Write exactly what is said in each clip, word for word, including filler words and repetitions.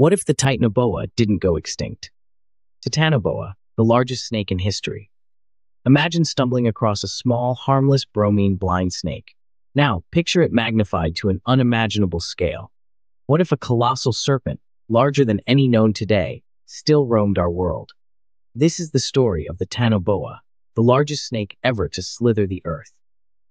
What if the Titanoboa didn't go extinct? Titanoboa, the largest snake in history. Imagine stumbling across a small, harmless bromine blind snake. Now, picture it magnified to an unimaginable scale. What if a colossal serpent, larger than any known today, still roamed our world? This is the story of the Titanoboa, the largest snake ever to slither the earth.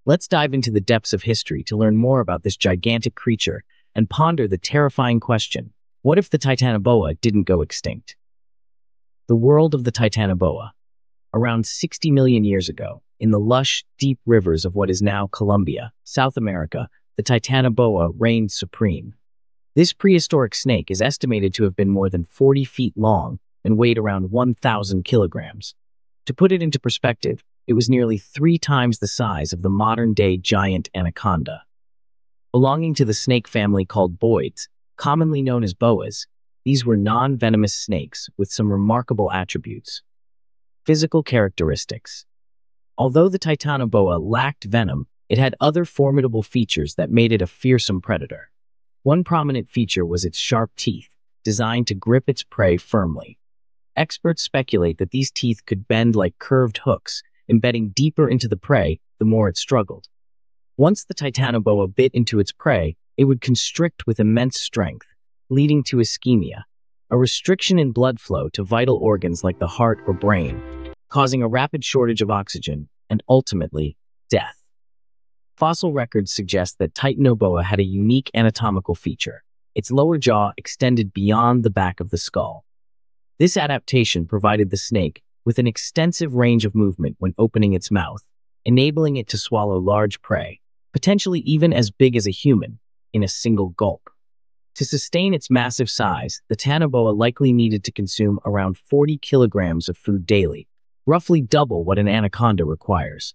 Let's dive into the depths of history to learn more about this gigantic creature and ponder the terrifying question, what if the Titanoboa didn't go extinct? The world of the Titanoboa. Around sixty million years ago, in the lush, deep rivers of what is now Colombia, South America, the Titanoboa reigned supreme. This prehistoric snake is estimated to have been more than forty feet long and weighed around one thousand kilograms. To put it into perspective, it was nearly three times the size of the modern-day giant anaconda. Belonging to the snake family called boids, commonly known as boas, these were non-venomous snakes with some remarkable attributes. Physical characteristics. Although the Titanoboa lacked venom, it had other formidable features that made it a fearsome predator. One prominent feature was its sharp teeth, designed to grip its prey firmly. Experts speculate that these teeth could bend like curved hooks, embedding deeper into the prey the more it struggled. Once the Titanoboa bit into its prey, it would constrict with immense strength, leading to ischemia, a restriction in blood flow to vital organs like the heart or brain, causing a rapid shortage of oxygen and ultimately death. Fossil records suggest that Titanoboa had a unique anatomical feature. Its lower jaw extended beyond the back of the skull. This adaptation provided the snake with an extensive range of movement when opening its mouth, enabling it to swallow large prey, potentially even as big as a human, in a single gulp. To sustain its massive size, the Titanoboa likely needed to consume around forty kilograms of food daily, roughly double what an anaconda requires.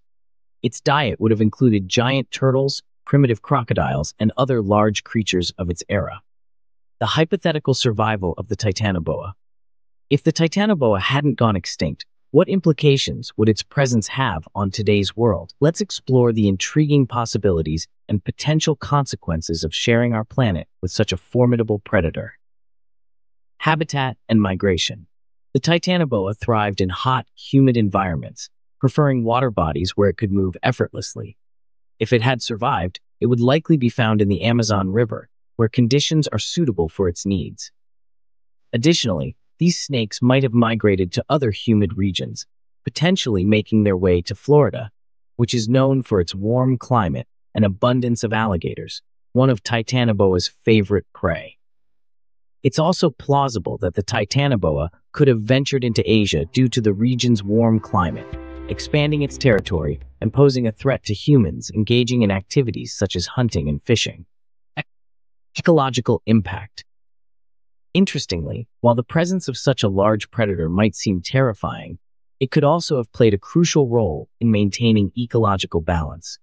Its diet would have included giant turtles, primitive crocodiles, and other large creatures of its era. The hypothetical survival of the Titanoboa. If the Titanoboa hadn't gone extinct, what implications would its presence have on today's world? Let's explore the intriguing possibilities and potential consequences of sharing our planet with such a formidable predator. Habitat and migration. The Titanoboa thrived in hot, humid environments, preferring water bodies where it could move effortlessly. If it had survived, it would likely be found in the Amazon River, where conditions are suitable for its needs. Additionally, these snakes might have migrated to other humid regions, potentially making their way to Florida, which is known for its warm climate and abundance of alligators, one of Titanoboa's favorite prey. It's also plausible that the Titanoboa could have ventured into Asia due to the region's warm climate, expanding its territory and posing a threat to humans engaging in activities such as hunting and fishing. Ecological impact. Interestingly, while the presence of such a large predator might seem terrifying, it could also have played a crucial role in maintaining ecological balance.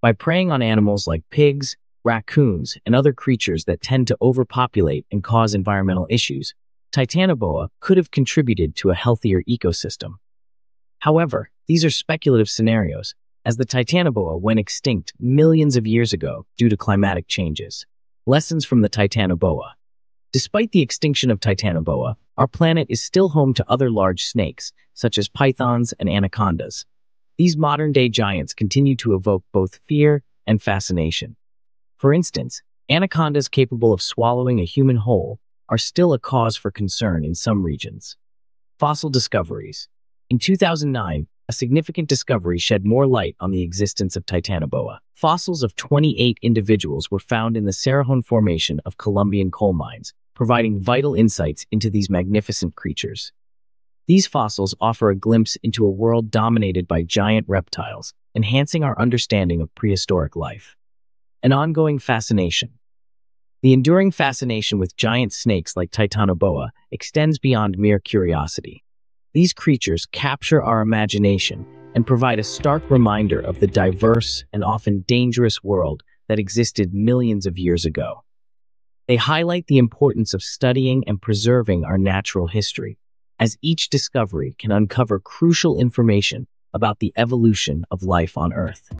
By preying on animals like pigs, raccoons, and other creatures that tend to overpopulate and cause environmental issues, Titanoboa could have contributed to a healthier ecosystem. However, these are speculative scenarios, as the Titanoboa went extinct millions of years ago due to climatic changes. Lessons from the Titanoboa. Despite the extinction of Titanoboa, our planet is still home to other large snakes, such as pythons and anacondas. These modern-day giants continue to evoke both fear and fascination. For instance, anacondas capable of swallowing a human whole are still a cause for concern in some regions. Fossil discoveries. In two thousand nine, a significant discovery shed more light on the existence of Titanoboa. Fossils of twenty-eight individuals were found in the Cerrejón formation of Colombian coal mines, providing vital insights into these magnificent creatures. These fossils offer a glimpse into a world dominated by giant reptiles, enhancing our understanding of prehistoric life. An ongoing fascination. The enduring fascination with giant snakes like Titanoboa extends beyond mere curiosity. These creatures capture our imagination and provide a stark reminder of the diverse and often dangerous world that existed millions of years ago. They highlight the importance of studying and preserving our natural history, as each discovery can uncover crucial information about the evolution of life on Earth.